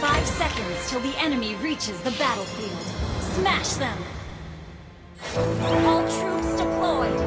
5 seconds till the enemy reaches the battlefield. Smash them! All troops deployed!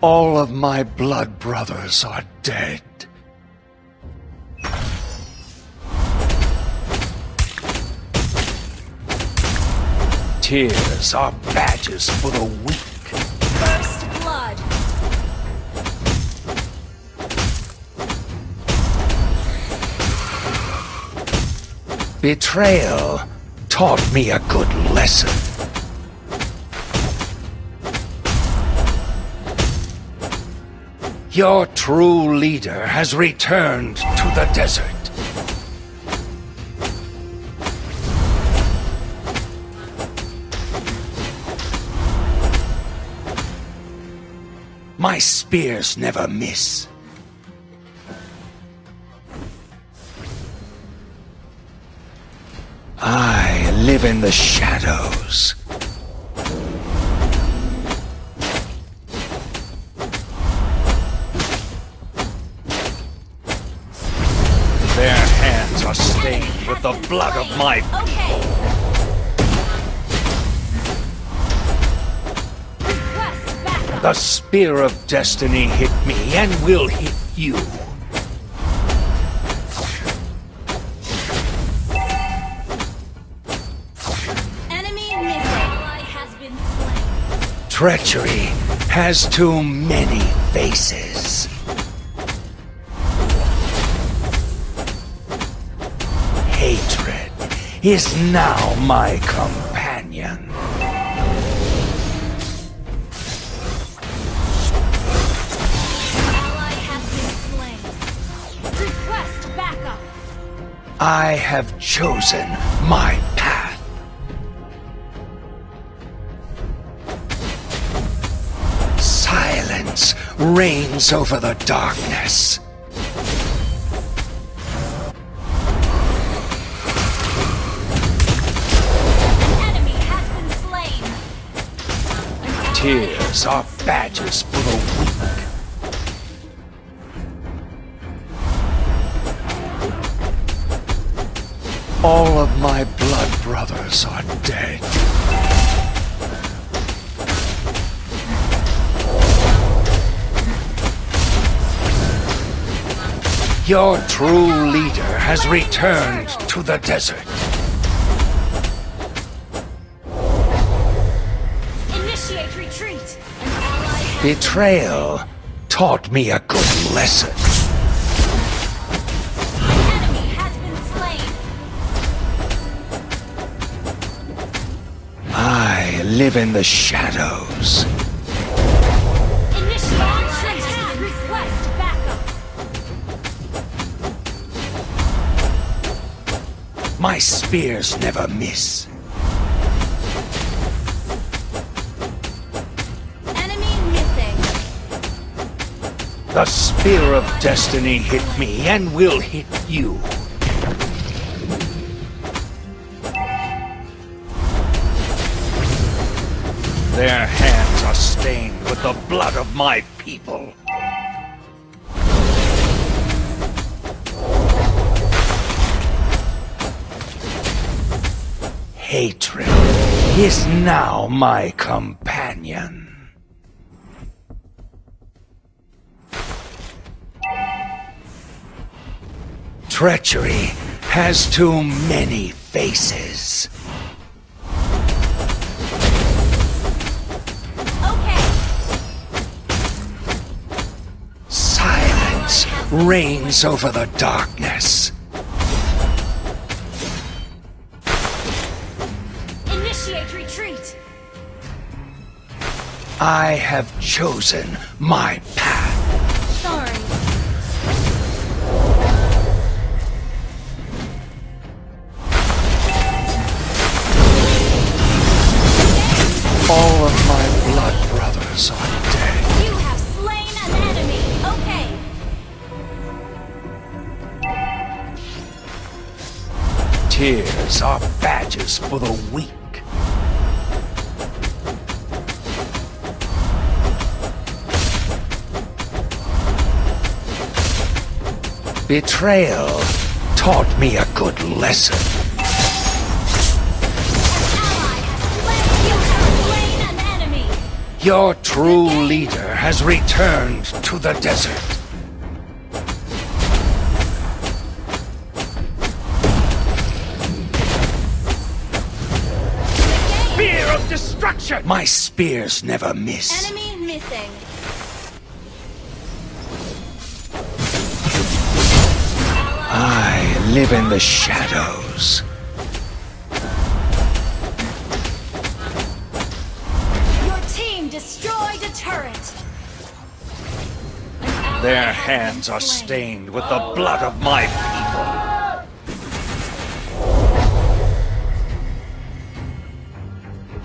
All of my blood brothers are dead. Tears are badges for the weak. Betrayal taught me a good lesson. Your true leader has returned to the desert. My spears never miss. I live in the shadows. Their hands are stained with the blood of my people. The spear of destiny hit me and will hit you. Enemy ally has been slain. Treachery has too many faces. Hatred is now my companion. I have chosen my path. Silence reigns over the darkness. The enemy has been slain. Tears are badges for the weak. All of my blood brothers are dead. Your true leader has returned to the desert. Initiate retreat. Betrayal taught me a good lesson. I live in the shadows. Initiate request backup. My spears never miss. Enemy missing. The spear of destiny hit me and will hit you. Their hands are stained with the blood of my people. Hatred is now my companion. Treachery has too many faces. Reigns over the darkness. I have chosen my path. Sorry. All of my blood brothers are dead. You have slain an enemy. Okay. Tears are badges for the weak. Betrayal taught me a good lesson. An ally has slain. You have slain an enemy. Your true leader has returned to the desert. Fear of destruction! My spears never miss. Enemy missing. Live in the shadows. Your team destroyed a turret. Their hands are stained with the blood of my people.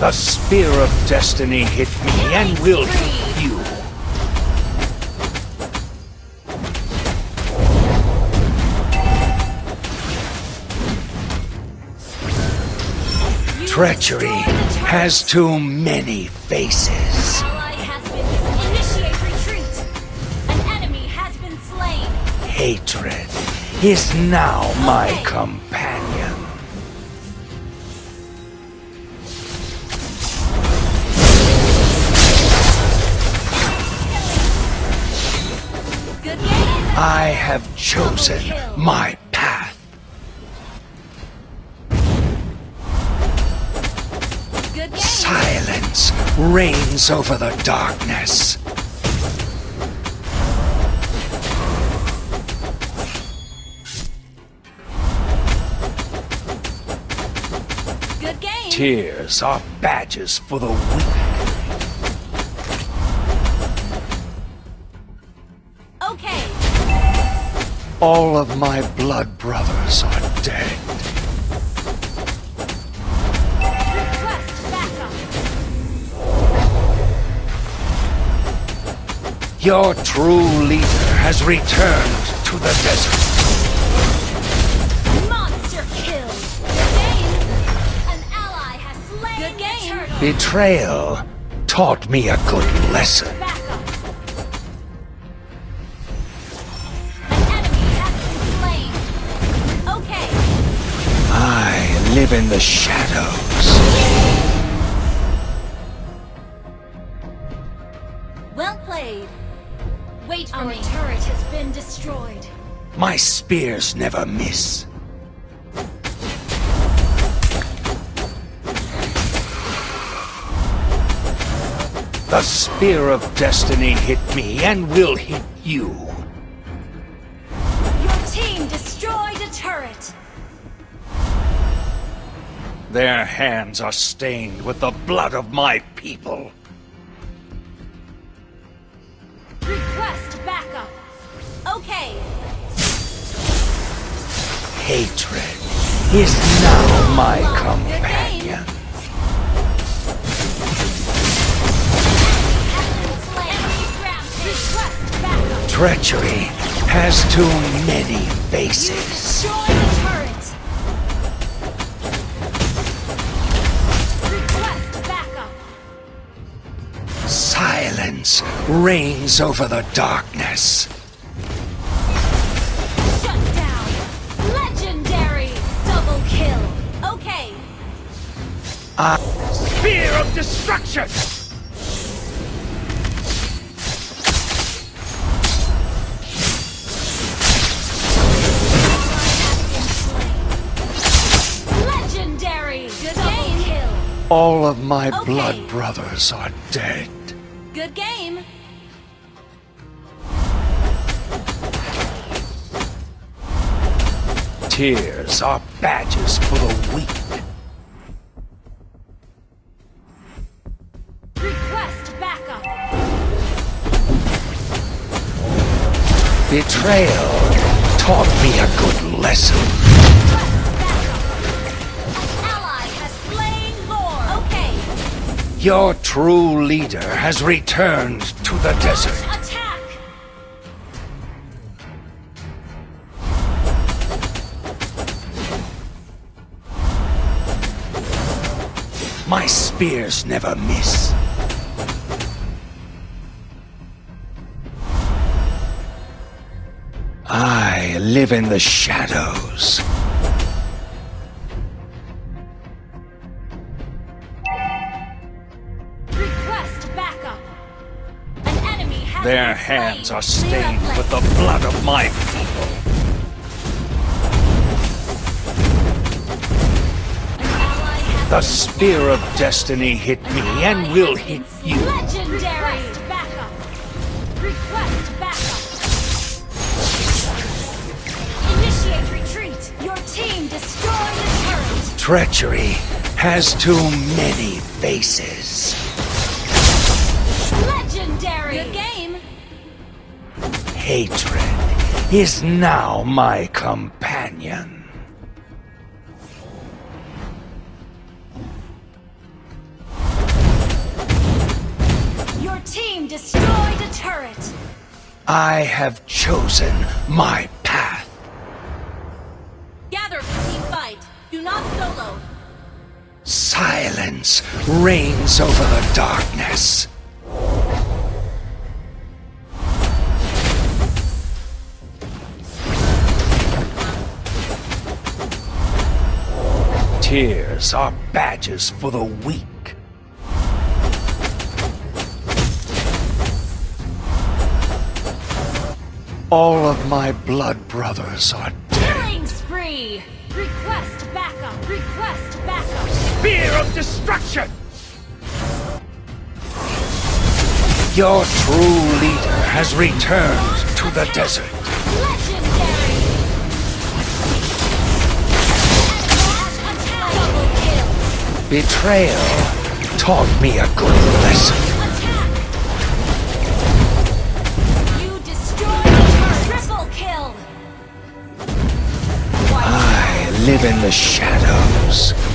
The spear of destiny hit me and will hit you. Treachery has too many faces. An ally has been initiate retreat. An enemy has been slain. Hatred is now my companion. Good game. I have chosen my path. Silence reigns over the darkness. Good game. Tears are badges for the weak. Okay. All of my blood brothers are dead. Your true leader has returned to the desert. Monster kill! An ally has slain the turtle. Betrayal taught me a good lesson. An enemy has been slain. Okay. I live in the shadows. Well played. Our turret has been destroyed. My spears never miss. The spear of destiny hit me and will hit you. Your team destroyed a turret. Their hands are stained with the blood of my people. Okay. Hatred is now my companion. Treachery has too many faces. Request backup. Silence reigns over the darkness. Spear of destruction! Legendary! Good game! All of my blood brothers are dead. Good game! Tears are badges for the weak. Betrayal taught me a good lesson. Ally has slain Lord. Okay. Your true leader has returned to the desert. Attack. My spears never miss. I live in the shadows. Request backup. An enemy has Their hands slain. Are stained with the blood of my people. The spear of destiny hit me and will hit you. Legendary. Request backup. Request backup. Team, destroy the turret. Treachery has too many faces. Legendary. Good game. Hatred is now my companion. Your team destroyed a turret. I have chosen my path. Do not solo. Silence reigns over the darkness. Tears are badges for the weak. All of my blood brothers are dead. Killing spree! Request backup! Request backup! Spear of destruction! Your true leader has returned to the desert. Legendary! Attack! Double kill! Betrayal taught me a good lesson. Attack! You destroyed a triple kill! Live in the shadows.